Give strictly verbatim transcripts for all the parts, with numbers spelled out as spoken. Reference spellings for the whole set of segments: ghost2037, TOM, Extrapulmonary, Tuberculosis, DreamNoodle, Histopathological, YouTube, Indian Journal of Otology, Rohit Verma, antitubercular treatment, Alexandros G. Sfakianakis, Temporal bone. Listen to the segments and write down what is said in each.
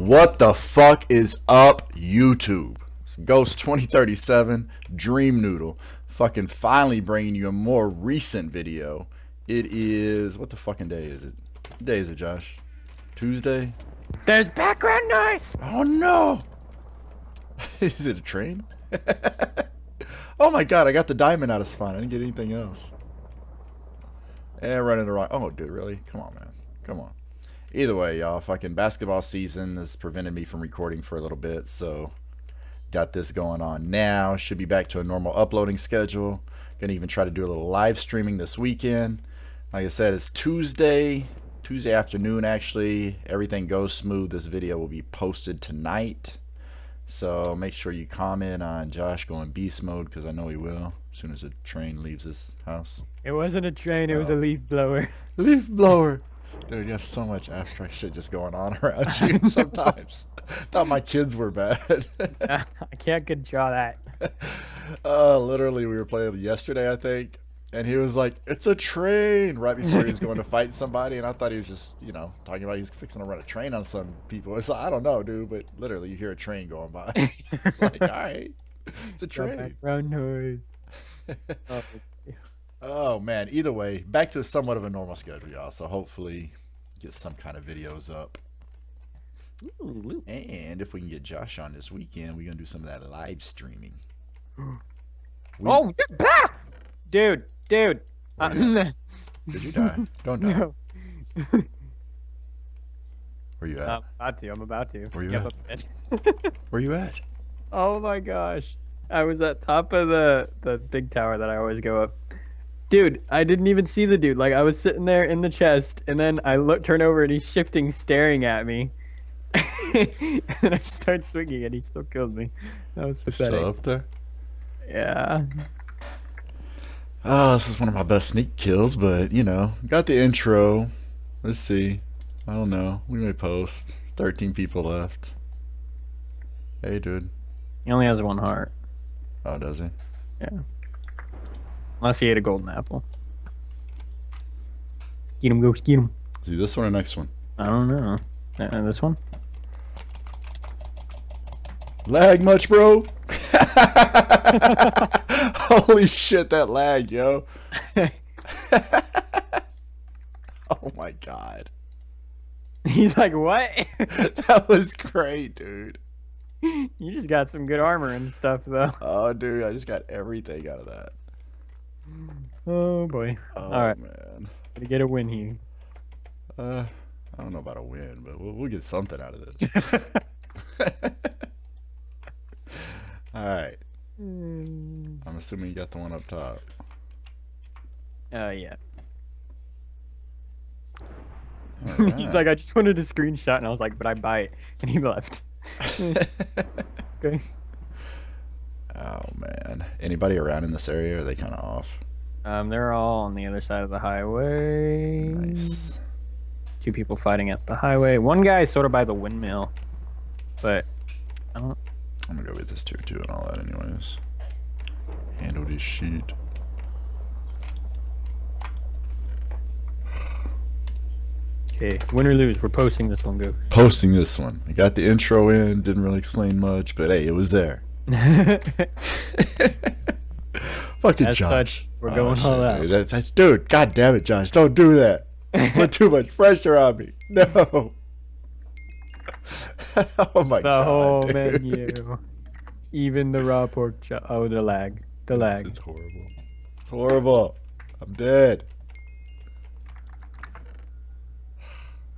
What the fuck is up, YouTube? It's ghost twenty thirty-seven, DreamNoodle, fucking finally bringing you a more recent video. It is, what the fucking day is it? What day is it, Josh? Tuesday? There's background noise! Oh no! Is it a train? Oh my god, I got the diamond out of spawn. I didn't get anything else. And running the wrong. Oh, dude, really? Come on, man. Come on. Either way, y'all, fucking basketball season has prevented me from recording for a little bit, so got this going on now. Should be back to a normal uploading schedule. Gonna even try to do a little live streaming this weekend. Like I said, it's Tuesday, Tuesday afternoon, actually. Everything goes smooth. This video will be posted tonight. So make sure you comment on Josh going beast mode, because I know he will as soon as a train leaves his house. It wasn't a train, it was a leaf blower. Leaf blower. Dude, you have so much abstract shit just going on around you sometimes. Thought my kids were bad. I can't control that. Uh, literally, we were playing yesterday, I think, and he was like, it's a train, right before he was going to fight somebody, and I thought he was just, you know, talking about he's fixing to run a train on some people. It's like, I don't know, dude, but literally, you hear a train going by. It's like, all right, it's a train. Background noise. Oh. Oh man, either way, back to somewhat of a normal schedule, y'all, so hopefully get some kind of videos up. Ooh. And if we can get Josh on this weekend, we're gonna do some of that live streaming. We... oh yeah. dude dude uh, did you die? Don't die. No. Where you at? I'm about to. I'm about to. Where you yep, at? Where you at? Oh my gosh, I was at top of the the big tower that I always go up. Dude, I didn't even see the dude. Like, I was sitting there in the chest, and then I look, turn over, and he's shifting, staring at me. And I start swinging, and he still killed me. That was pathetic. Still up there? Yeah. Oh, this is one of my best sneak kills, but, you know, got the intro. Let's see. I don't know. We may post. thirteen people left. Hey, dude. He only has one heart. Oh, does he? Yeah. Unless he ate a golden apple. Get him, Ghost, get him. Is he this one or next one? I don't know. Uh, this one? Lag much, bro? Holy shit, that lag, yo. Oh my god. He's like, what? That was great, dude. You just got some good armor and stuff, though. Oh, dude, I just got everything out of that. Oh boy. Oh, all right, man. Gotta get a win here. Uh, I don't know about a win, but we'll, we'll get something out of this. All right. Mm. I'm assuming you got the one up top. Uh, yeah. All right. He's like, I just wanted a screenshot, and I was like, but I bite, and he left. Okay. Oh man. Anybody around in this area, or are they kind of off? Um, they're all on the other side of the highway. Nice. Two people fighting at the highway. One guy is sort of by the windmill, but I don't. I'm gonna go with this tier two and all that, anyways. Handle this shit. Okay, win or lose, we're posting this one, Ghost. Posting this one. I got the intro in. Didn't really explain much, but hey, it was there. Fucking As Josh. Such, we're oh, going shit, all out. Dude, that's, that's, dude, god damn it, Josh. Don't do that. Put too much pressure on me. No. Oh my the god. The whole dude. Menu. Even the raw pork chop. Oh, the lag. The lag. It's, it's horrible. It's horrible. I'm dead.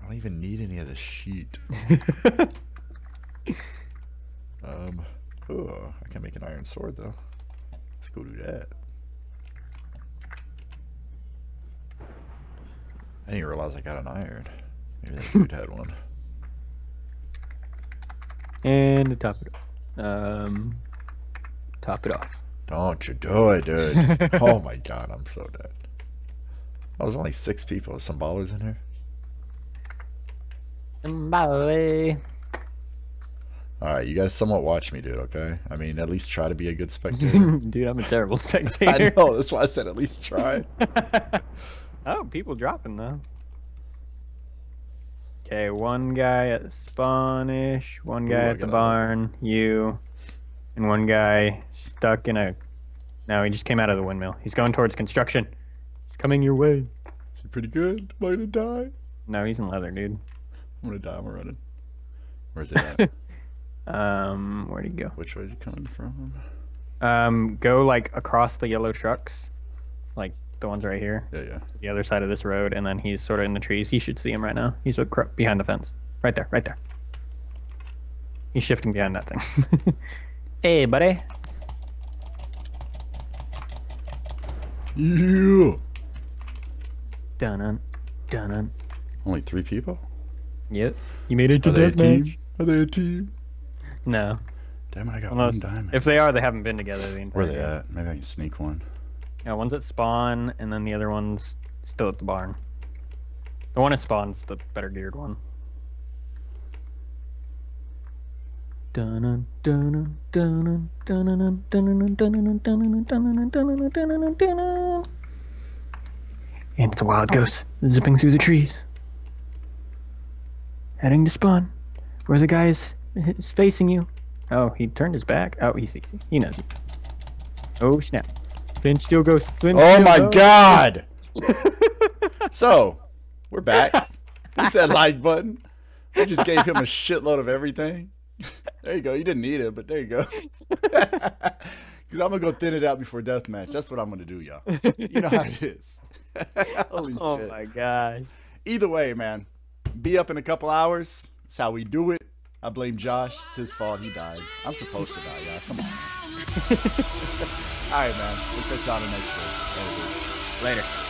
I don't even need any of this sheet. um. Ooh, I can make an iron sword though. Let's go do that. I didn't realize I got an iron. Maybe that dude had one. And to top it off. Um, top it off. Don't you do it, dude. Oh my god, I'm so dead. I was only six people. Some ballers in here. Somebody. Alright, you guys somewhat watch me, dude, okay? I mean, at least try to be a good spectator. Dude, I'm a terrible spectator. I know, that's why I said at least try. Oh, people dropping, though. Okay, one guy at the spawnish, one guy Ooh, at the barn, that. you, and one guy stuck in a... No, he just came out of the windmill. He's going towards construction. He's coming your way. He's pretty good. Am I gonna die? No, he's in leather, dude. I'm gonna die. I'm running. Where's it at? um, where'd he go? Which way is he coming from? Um, go, like, across the yellow trucks. Like, the ones right here. Yeah, yeah. To the other side of this road, and then he's sort of in the trees. You should see him right now. He's behind the fence. Right there, right there. He's shifting behind that thing. Hey, buddy. Yeah. Dun-dun. Dun-dun. Only three people? Yep. You made it to deathmatch. Are they a team? No. Damn, I got Unless, one diamond. If they are, they haven't been together the entire Where are they at? Maybe I can sneak one. Yeah, one's at spawn, and then the other one's still at the barn. The one at spawn's the better geared one. Dun dun dun dun dun. And it's a wild ghost zipping through the trees, heading to spawn, where the guy is, is facing you. Oh, he turned his back. Oh, he sees you. He knows you. Oh snap! Flint still goes. Flint oh still my goes. God! So, we're back. Push that like button. We just gave him a shitload of everything. There you go. You didn't need it, but there you go. Because I'm going to go thin it out before deathmatch. That's what I'm going to do, y'all. You know how it is. Holy oh, shit. my God. Either way, man, be up in a couple hours. That's how we do it. I blame Josh. It's his fault. He died. I'm supposed to die, y'all. Come on. All right, man. We'll catch y'all next week. Later.